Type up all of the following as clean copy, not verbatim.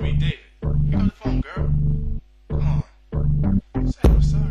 It's me, David. Pick up the phone, girl. Come on. Say I'm sorry.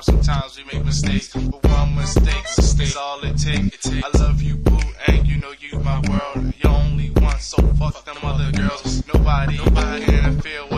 Sometimes we make mistakes, but one mistake's all it takes. I love you, boo, and you know you my world. You're only one, so fuck them other girls. Nobody can interfere with